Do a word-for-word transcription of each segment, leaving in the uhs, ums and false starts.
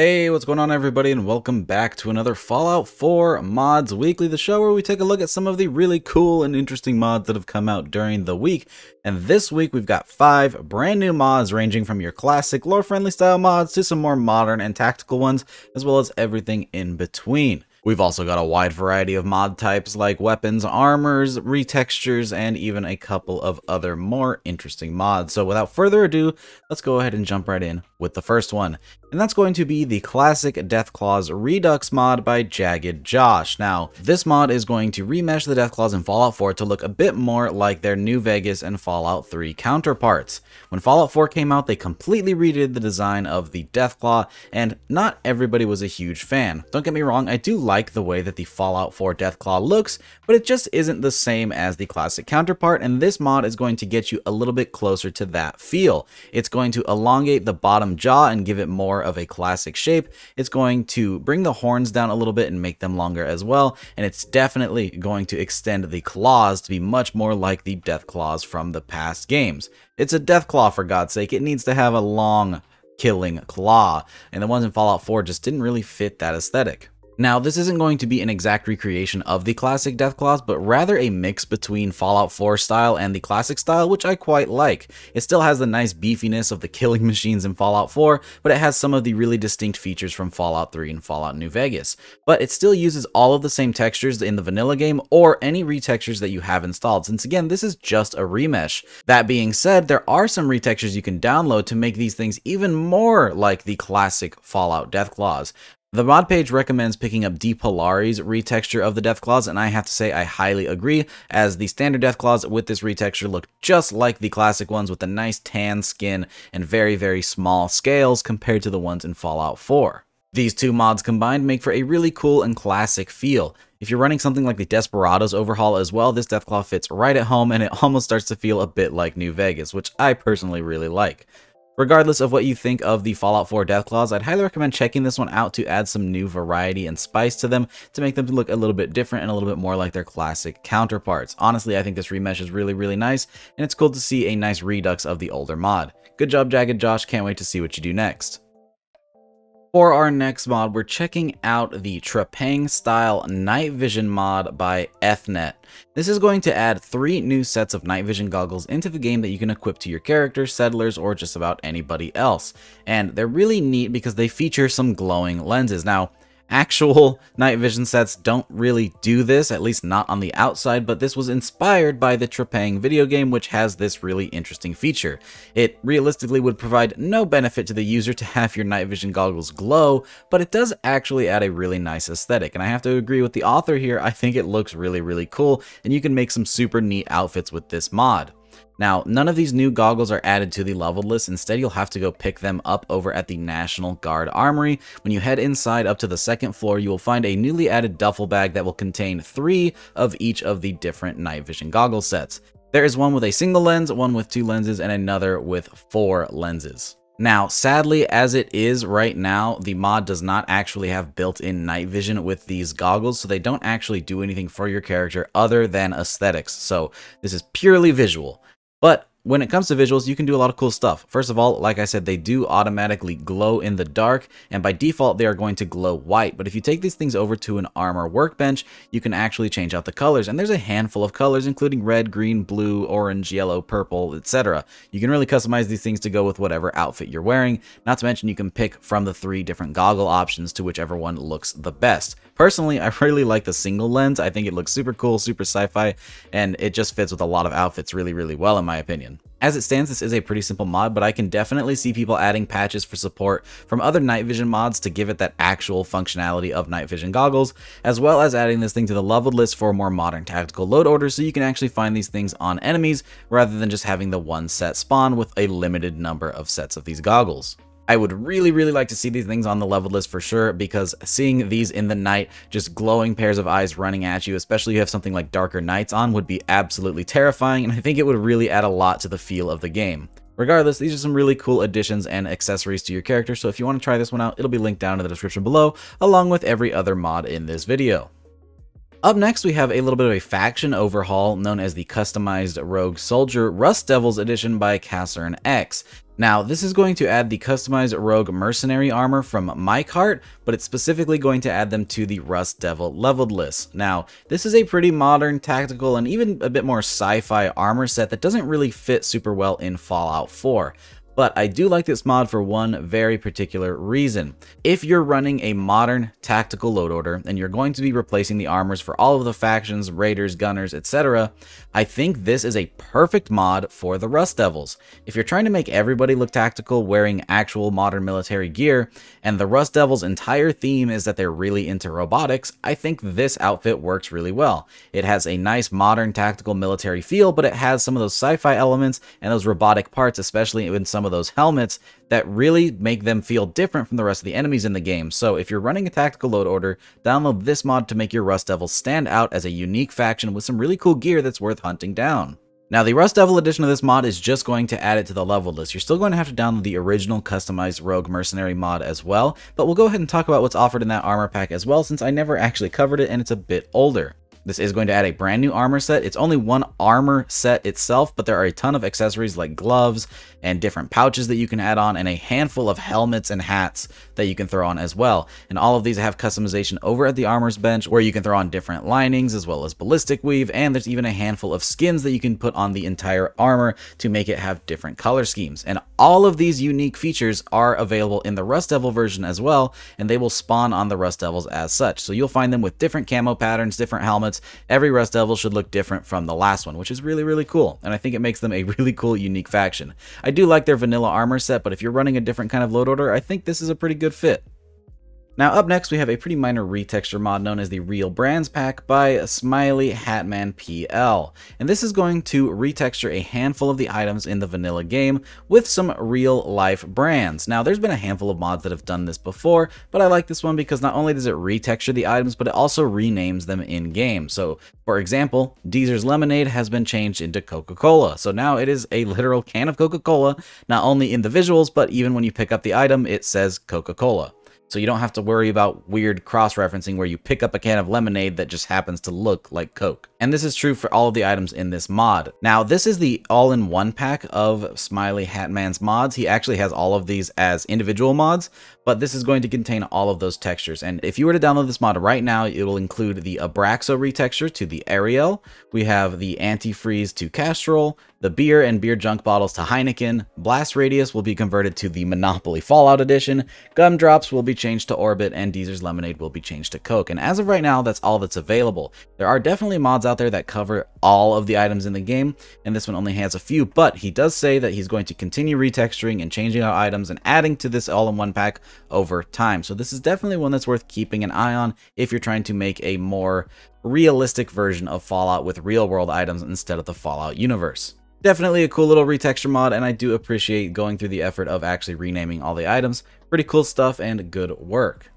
Hey, what's going on everybody, and welcome back to another Fallout four Mods Weekly, the show where we take a look at some of the really cool and interesting mods that have come out during the week. And this week we've got five brand new mods ranging from your classic lore-friendly style mods to some more modern and tactical ones, as well as everything in between. We've also got a wide variety of mod types like weapons, armors, retextures, and even a couple of other more interesting mods. So without further ado, let's go ahead and jump right in with the first one. And that's going to be the classic Deathclaws Redux mod by Jagged Josh. Now, this mod is going to remesh the Deathclaws in Fallout four to look a bit more like their New Vegas and Fallout three counterparts. When Fallout four came out, they completely redid the design of the Deathclaw, and not everybody was a huge fan. Don't get me wrong, I do like the way that the Fallout four Deathclaw looks, but it just isn't the same as the classic counterpart, and this mod is going to get you a little bit closer to that feel. It's going to elongate the bottom jaw and give it more of a classic shape. It's going to bring the horns down a little bit and make them longer as well, and it's definitely going to extend the claws to be much more like the Deathclaws from the past games. It's a Deathclaw, for God's sake. It needs to have a long killing claw, and the ones in Fallout four just didn't really fit that aesthetic. Now, this isn't going to be an exact recreation of the classic Deathclaws, but rather a mix between Fallout four style and the classic style, which I quite like. It still has the nice beefiness of the killing machines in Fallout four, but it has some of the really distinct features from Fallout three and Fallout New Vegas. But it still uses all of the same textures in the vanilla game or any retextures that you have installed, since again, this is just a remesh. That being said, there are some retextures you can download to make these things even more like the classic Fallout Deathclaws. The mod page recommends picking up DePolari's retexture of the Deathclaws, and I have to say I highly agree, as the standard Deathclaws with this retexture look just like the classic ones, with a nice tan skin and very, very small scales compared to the ones in Fallout four. These two mods combined make for a really cool and classic feel. If you're running something like the Desperados overhaul as well, this Deathclaw fits right at home, and it almost starts to feel a bit like New Vegas, which I personally really like. Regardless of what you think of the Fallout four Deathclaws, I'd highly recommend checking this one out to add some new variety and spice to them to make them look a little bit different and a little bit more like their classic counterparts. Honestly, I think this remesh is really, really nice, and it's cool to see a nice redux of the older mod. Good job, Jagged Josh. Can't wait to see what you do next. For our next mod, we're checking out the TREPANG Style Night Vision mod by Ethnet. This is going to add three new sets of night vision goggles into the game that you can equip to your character, settlers, or just about anybody else. And they're really neat because they feature some glowing lenses. Now, actual night vision sets don't really do this, at least not on the outside, but this was inspired by the Trepang video game, which has this really interesting feature. It realistically would provide no benefit to the user to have your night vision goggles glow, but it does actually add a really nice aesthetic, and I have to agree with the author here. I think it looks really, really cool, and you can make some super neat outfits with this mod. Now, none of these new goggles are added to the level list. Instead, you'll have to go pick them up over at the National Guard Armory. When you head inside up to the second floor, you will find a newly added duffel bag that will contain three of each of the different night vision goggle sets. There is one with a single lens, one with two lenses, and another with four lenses. Now, sadly, as it is right now, the mod does not actually have built-in night vision with these goggles, so they don't actually do anything for your character other than aesthetics. So this is purely visual. But when it comes to visuals, you can do a lot of cool stuff. First of all, like I said, they do automatically glow in the dark, and by default, they are going to glow white. But if you take these things over to an armor workbench, you can actually change out the colors. And there's a handful of colors, including red, green, blue, orange, yellow, purple, et cetera. You can really customize these things to go with whatever outfit you're wearing. Not to mention, you can pick from the three different goggle options to whichever one looks the best. Personally, I really like the single lens. I think it looks super cool, super sci-fi, and it just fits with a lot of outfits really, really well, in my opinion. As it stands, this is a pretty simple mod, but I can definitely see people adding patches for support from other night vision mods to give it that actual functionality of night vision goggles, as well as adding this thing to the leveled list for more modern tactical load orders, so you can actually find these things on enemies rather than just having the one set spawn with a limited number of sets of these goggles. I would really, really like to see these things on the level list for sure, because seeing these in the night, just glowing pairs of eyes running at you, especially if you have something like Darker Nights on, would be absolutely terrifying, and I think it would really add a lot to the feel of the game. Regardless, these are some really cool additions and accessories to your character, so if you want to try this one out, it'll be linked down in the description below, along with every other mod in this video. Up next, we have a little bit of a faction overhaul known as the Customized Rogue Soldier Rust Devils Edition by CasshernX. Now, this is going to add the Customized Rogue Mercenary armor from my cart, but it's specifically going to add them to the Rust Devil leveled list. Now, this is a pretty modern, tactical, and even a bit more sci-fi armor set that doesn't really fit super well in Fallout four. But I do like this mod for one very particular reason. If you're running a modern tactical load order and you're going to be replacing the armors for all of the factions, raiders, gunners, et cetera, I think this is a perfect mod for the Rust Devils. If you're trying to make everybody look tactical wearing actual modern military gear, and the Rust Devils' entire theme is that they're really into robotics, I think this outfit works really well. It has a nice modern tactical military feel, but it has some of those sci-fi elements and those robotic parts, especially in some of those helmets that really make them feel different from the rest of the enemies in the game. So if you're running a tactical load order, download this mod to make your Rust Devils stand out as a unique faction with some really cool gear that's worth hunting down. Now, the Rust Devil edition of this mod is just going to add it to the level list. You're still going to have to download the original Customized Rogue Mercenary mod as well, but we'll go ahead and talk about what's offered in that armor pack as well, since I never actually covered it and it's a bit older. This is going to add a brand new armor set. It's only one armor set itself, but there are a ton of accessories like gloves and different pouches that you can add on, and a handful of helmets and hats that you can throw on as well. And all of these have customization over at the armor's bench, where you can throw on different linings as well as ballistic weave, and there's even a handful of skins that you can put on the entire armor to make it have different color schemes. And all of these unique features are available in the Rust Devil version as well, and they will spawn on the Rust Devils as such. So you'll find them with different camo patterns, different helmets. Every Rust Devil should look different from the last one, which is really, really cool. And I think it makes them a really cool, unique faction. I do like their vanilla armor set, but if you're running a different kind of load order, I think this is a pretty good fit. Now, up next, we have a pretty minor retexture mod known as the Real Brands Pack by Smiley Hatman P L. And this is going to retexture a handful of the items in the vanilla game with some real life brands. Now, there's been a handful of mods that have done this before, but I like this one because not only does it retexture the items, but it also renames them in game. So, for example, Deezer's Lemonade has been changed into Coca-Cola. So now it is a literal can of Coca-Cola, not only in the visuals, but even when you pick up the item, it says Coca-Cola. So you don't have to worry about weird cross-referencing where you pick up a can of lemonade that just happens to look like Coke. And this is true for all of the items in this mod. Now, this is the all-in-one pack of Smiley Hatman's mods. He actually has all of these as individual mods, but this is going to contain all of those textures. And if you were to download this mod right now, it will include the Abraxo retexture to the Ariel. We have the antifreeze to Castrol, the beer and beer junk bottles to Heineken. Blast Radius will be converted to the Monopoly Fallout Edition. Gumdrops will be changed to Orbit, and Deezer's Lemonade will be changed to Coke. And as of right now, that's all that's available. There are definitely mods out there that cover all of the items in the game, and this one only has a few, but he does say that he's going to continue retexturing and changing out items and adding to this all-in-one pack over time. So this is definitely one that's worth keeping an eye on if you're trying to make a more realistic version of Fallout with real-world items instead of the Fallout universe. Definitely a cool little retexture mod, and I do appreciate going through the effort of actually renaming all the items. Pretty cool stuff and good work.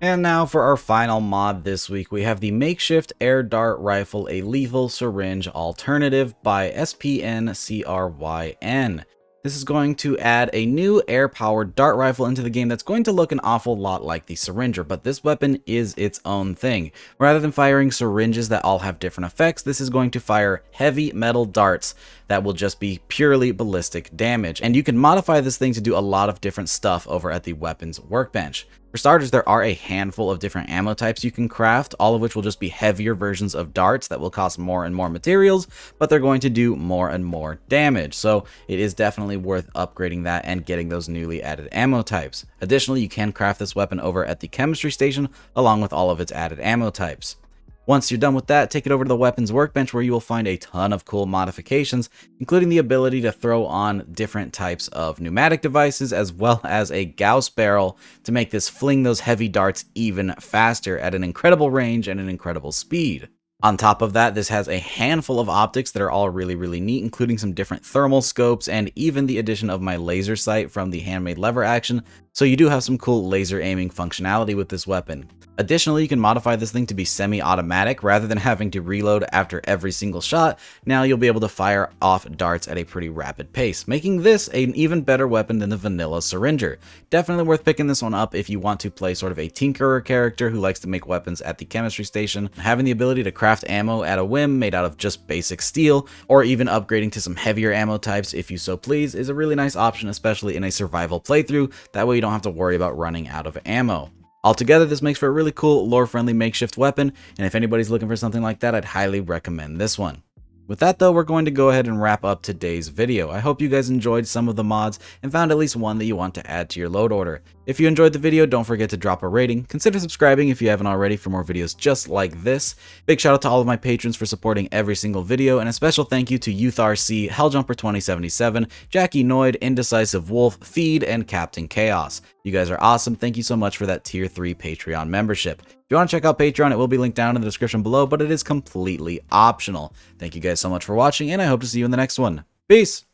And now for our final mod this week, we have the Makeshift Air Dart Rifle, a Lethal Syringe Alternative by S P N cryn. This is going to add a new air-powered dart rifle into the game that's going to look an awful lot like the Syringer, but this weapon is its own thing. Rather than firing syringes that all have different effects, this is going to fire heavy metal darts that will just be purely ballistic damage. And you can modify this thing to do a lot of different stuff over at the weapons workbench. For starters, there are a handful of different ammo types you can craft, all of which will just be heavier versions of darts that will cost more and more materials, but they're going to do more and more damage. So it is definitely worth upgrading that and getting those newly added ammo types. Additionally, you can craft this weapon over at the chemistry station along with all of its added ammo types. Once you're done with that, take it over to the weapons workbench where you will find a ton of cool modifications, including the ability to throw on different types of pneumatic devices as well as a Gauss barrel to make this fling those heavy darts even faster at an incredible range and an incredible speed. On top of that, this has a handful of optics that are all really, really neat, including some different thermal scopes and even the addition of my laser sight from the handmade lever action. So you do have some cool laser aiming functionality with this weapon. Additionally, you can modify this thing to be semi-automatic rather than having to reload after every single shot. Now you'll be able to fire off darts at a pretty rapid pace, making this an even better weapon than the vanilla Syringer. Definitely worth picking this one up if you want to play sort of a tinkerer character who likes to make weapons at the chemistry station. Having the ability to craft ammo at a whim made out of just basic steel, or even upgrading to some heavier ammo types if you so please, is a really nice option, especially in a survival playthrough. That way you don't have to worry about running out of ammo. Altogether, this makes for a really cool, lore-friendly makeshift weapon, and if anybody's looking for something like that, I'd highly recommend this one. With that though, we're going to go ahead and wrap up today's video. I hope you guys enjoyed some of the mods and found at least one that you want to add to your load order. If you enjoyed the video, don't forget to drop a rating. Consider subscribing if you haven't already for more videos just like this. Big shout out to all of my patrons for supporting every single video, and a special thank you to YouthRC, Helljumper twenty seventy-seven, Jackie Noid, Indecisive Wolf, Feed, and Captain Chaos. You guys are awesome. Thank you so much for that tier three Patreon membership. If you want to check out Patreon, it will be linked down in the description below, but it is completely optional. Thank you guys so much for watching, and I hope to see you in the next one. Peace!